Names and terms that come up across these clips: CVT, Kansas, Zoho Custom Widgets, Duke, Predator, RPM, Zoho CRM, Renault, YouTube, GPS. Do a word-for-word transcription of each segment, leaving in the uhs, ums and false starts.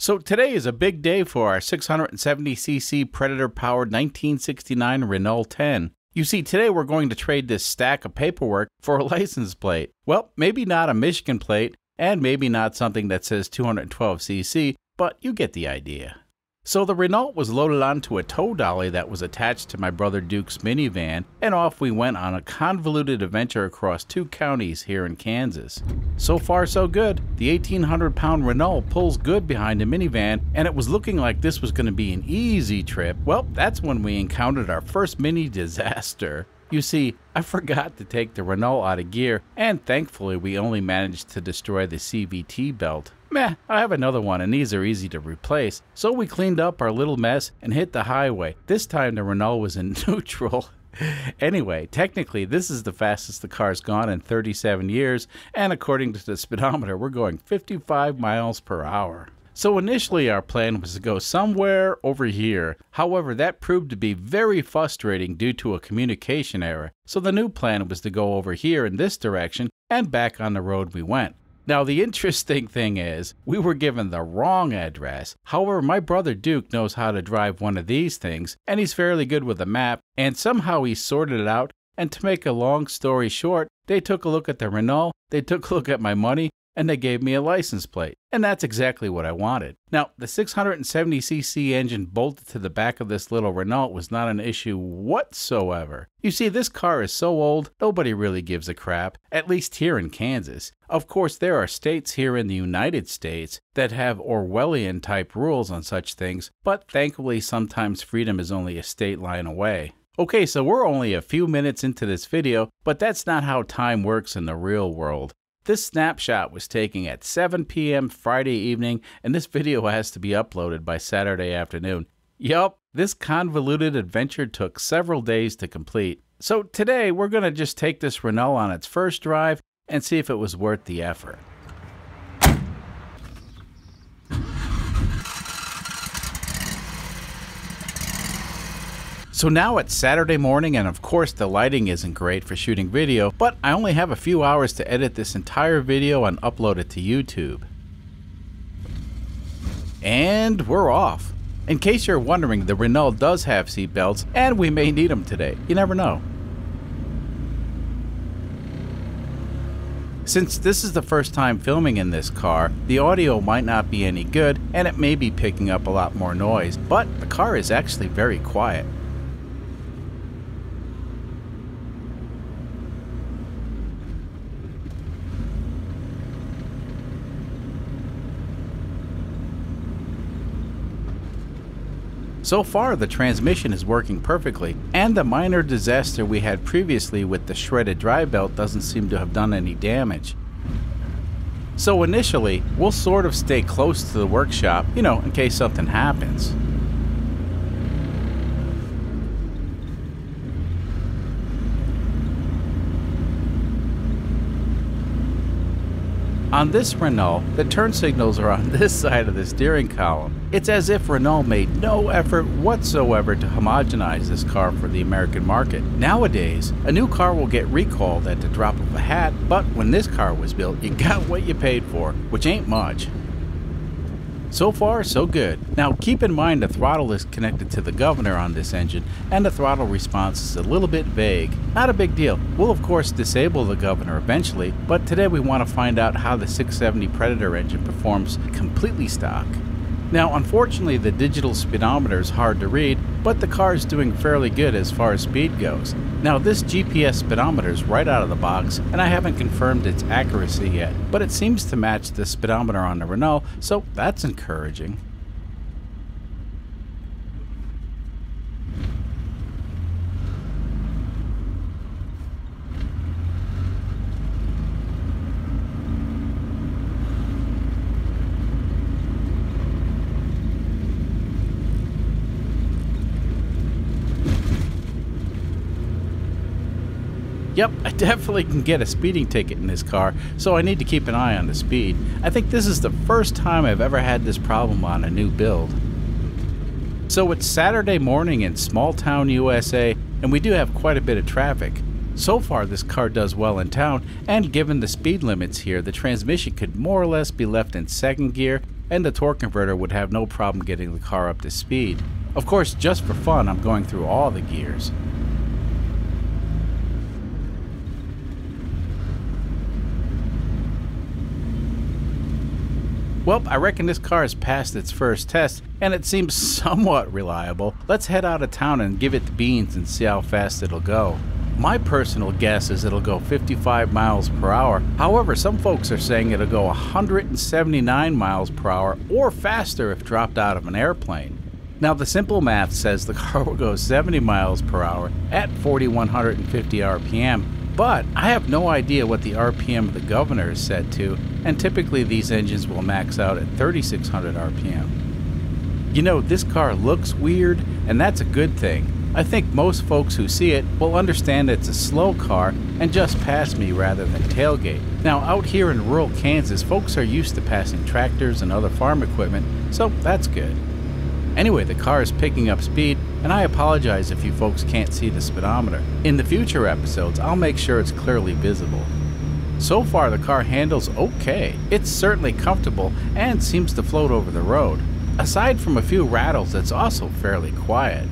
So today is a big day for our six seventy c c Predator-powered nineteen sixty-nine Renault ten. You see, today we're going to trade this stack of paperwork for a license plate. Well, maybe not a Michigan plate, and maybe not something that says two twelve c c, but you get the idea. So the Renault was loaded onto a tow dolly that was attached to my brother Duke's minivan, and off we went on a convoluted adventure across two counties here in Kansas. So far so good. The eighteen hundred pound Renault pulls good behind a minivan, and it was looking like this was going to be an easy trip. Well, that's when we encountered our first mini disaster. You see, I forgot to take the Renault out of gear, and thankfully we only managed to destroy the C V T belt. Meh, I have another one and these are easy to replace. So we cleaned up our little mess and hit the highway. This time the Renault was in neutral. Anyway, technically this is the fastest the car's gone in thirty-seven years, and according to the speedometer we're going fifty-five miles per hour. So initially our plan was to go somewhere over here. However, that proved to be very frustrating due to a communication error. So the new plan was to go over here in this direction, and back on the road we went. Now the interesting thing is, we were given the wrong address. However, my brother Duke knows how to drive one of these things, and he's fairly good with a map, and somehow he sorted it out, and to make a long story short, they took a look at the Renault, they took a look at my money, and they gave me a license plate. And that's exactly what I wanted. Now, the six seventy c c engine bolted to the back of this little Renault was not an issue whatsoever. You see, this car is so old, nobody really gives a crap, at least here in Kansas. Of course, there are states here in the United States that have Orwellian-type rules on such things, but thankfully sometimes freedom is only a state line away. Okay, so we're only a few minutes into this video, but that's not how time works in the real world. This snapshot was taken at seven p m Friday evening, and this video has to be uploaded by Saturday afternoon. Yup, this convoluted adventure took several days to complete. So today, we're going to just take this Renault on its first drive and see if it was worth the effort. So now it's Saturday morning, and of course the lighting isn't great for shooting video, but I only have a few hours to edit this entire video and upload it to YouTube. And we're off. In case you're wondering, the Renault does have seat belts, and we may need them today. You never know. Since this is the first time filming in this car, the audio might not be any good, and it may be picking up a lot more noise, but the car is actually very quiet. So far, the transmission is working perfectly, and the minor disaster we had previously with the shredded drive belt doesn't seem to have done any damage. So initially, we'll sort of stay close to the workshop, you know, in case something happens. On this Renault, the turn signals are on this side of the steering column. It's as if Renault made no effort whatsoever to homogenize this car for the American market. Nowadays, a new car will get recalled at the drop of a hat, but when this car was built, you got what you paid for, which ain't much. So far, so good. Now, keep in mind the throttle is connected to the governor on this engine, and the throttle response is a little bit vague. Not a big deal. We'll, of course, disable the governor eventually, but today we want to find out how the six seventy Predator engine performs completely stock. Now, unfortunately, the digital speedometer is hard to read, but the car is doing fairly good as far as speed goes. Now, this G P S speedometer is right out of the box, and I haven't confirmed its accuracy yet, but it seems to match the speedometer on the Renault, so that's encouraging. Yep, I definitely can get a speeding ticket in this car, so I need to keep an eye on the speed. I think this is the first time I've ever had this problem on a new build. So it's Saturday morning in small town U S A, and we do have quite a bit of traffic. So far this car does well in town, and given the speed limits here, the transmission could more or less be left in second gear, and the torque converter would have no problem getting the car up to speed. Of course, just for fun, I'm going through all the gears. Well, I reckon this car has passed its first test, and it seems somewhat reliable. Let's head out of town and give it the beans and see how fast it'll go. My personal guess is it'll go fifty-five miles per hour. However, some folks are saying it'll go one hundred seventy-nine miles per hour or faster if dropped out of an airplane. Now, the simple math says the car will go seventy miles per hour at four thousand one hundred fifty R P M, but I have no idea what the R P M of the governor is set to, and typically these engines will max out at thirty-six hundred R P M. You know, this car looks weird, and that's a good thing. I think most folks who see it will understand it's a slow car and just pass me rather than tailgate. Now, out here in rural Kansas, folks are used to passing tractors and other farm equipment, so that's good. Anyway, the car is picking up speed, and I apologize if you folks can't see the speedometer. In the future episodes, I'll make sure it's clearly visible. So far, the car handles okay. It's certainly comfortable and seems to float over the road. Aside from a few rattles, it's also fairly quiet.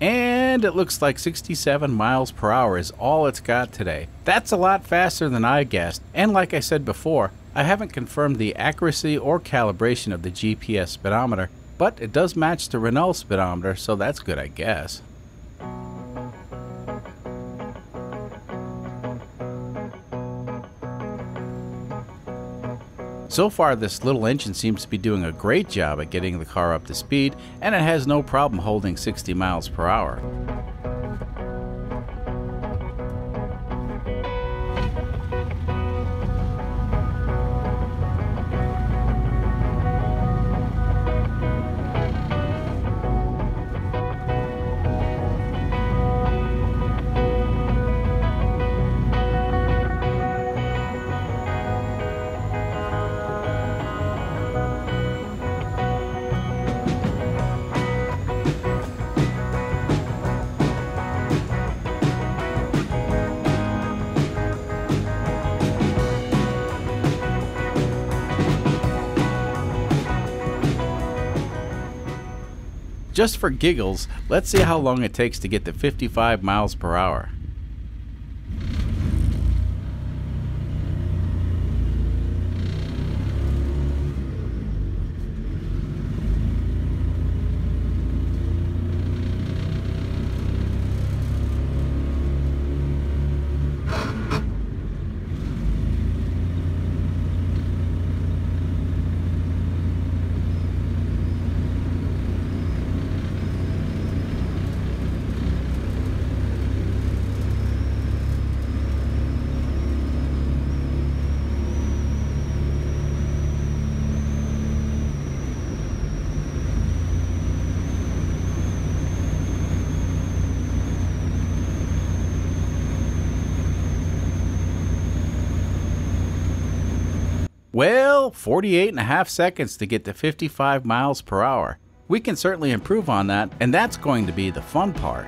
And it looks like sixty-seven miles per hour is all it's got today. That's a lot faster than I guessed, and like I said before, I haven't confirmed the accuracy or calibration of the G P S speedometer, but it does match the Renault speedometer, so that's good, I guess. So far, this little engine seems to be doing a great job at getting the car up to speed, and it has no problem holding sixty miles per hour. Just for giggles, let's see how long it takes to get to fifty-five miles per hour. Well, forty-eight and a half seconds to get to fifty-five miles per hour. We can certainly improve on that, and that's going to be the fun part.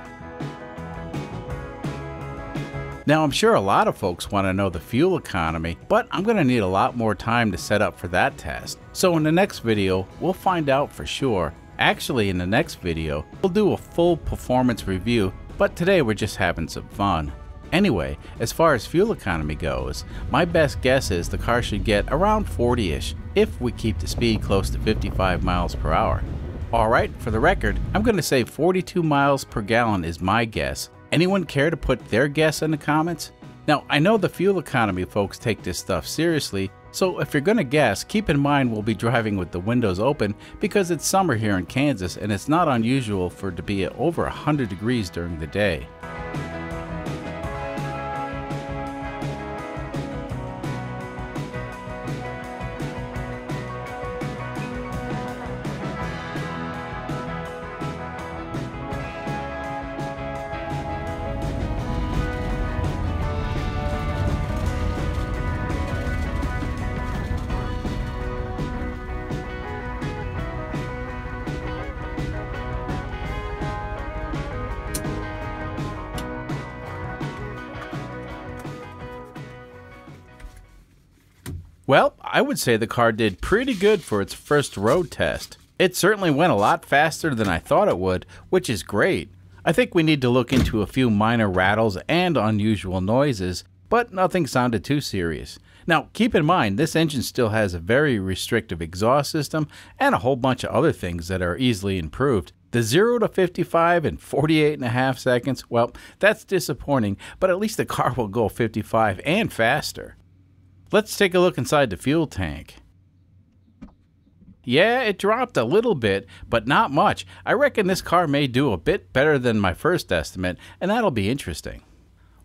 Now, I'm sure a lot of folks want to know the fuel economy, but I'm going to need a lot more time to set up for that test. So in the next video, we'll find out for sure. Actually, in the next video, we'll do a full performance review, but today we're just having some fun. Anyway, as far as fuel economy goes, my best guess is the car should get around forty-ish if we keep the speed close to fifty-five miles per hour. Alright, for the record, I'm going to say forty-two miles per gallon is my guess. Anyone care to put their guess in the comments? Now, I know the fuel economy folks take this stuff seriously, so if you're going to guess, keep in mind we'll be driving with the windows open because it's summer here in Kansas and it's not unusual for it to be over one hundred degrees during the day. Well, I would say the car did pretty good for its first road test. It certainly went a lot faster than I thought it would, which is great. I think we need to look into a few minor rattles and unusual noises, but nothing sounded too serious. Now, keep in mind, this engine still has a very restrictive exhaust system and a whole bunch of other things that are easily improved. The zero to fifty-five in forty-eight and a half seconds, well, that's disappointing, but at least the car will go fifty-five and faster. Let's take a look inside the fuel tank. Yeah, it dropped a little bit, but not much. I reckon this car may do a bit better than my first estimate, and that'll be interesting.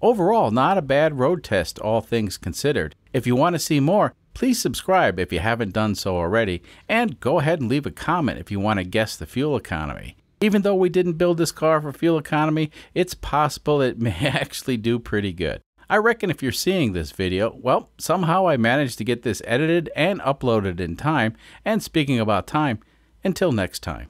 Overall, not a bad road test, all things considered. If you want to see more, please subscribe if you haven't done so already, and go ahead and leave a comment if you want to guess the fuel economy. Even though we didn't build this car for fuel economy, it's possible it may actually do pretty good. I reckon if you're seeing this video, well, somehow I managed to get this edited and uploaded in time. And speaking about time, until next time.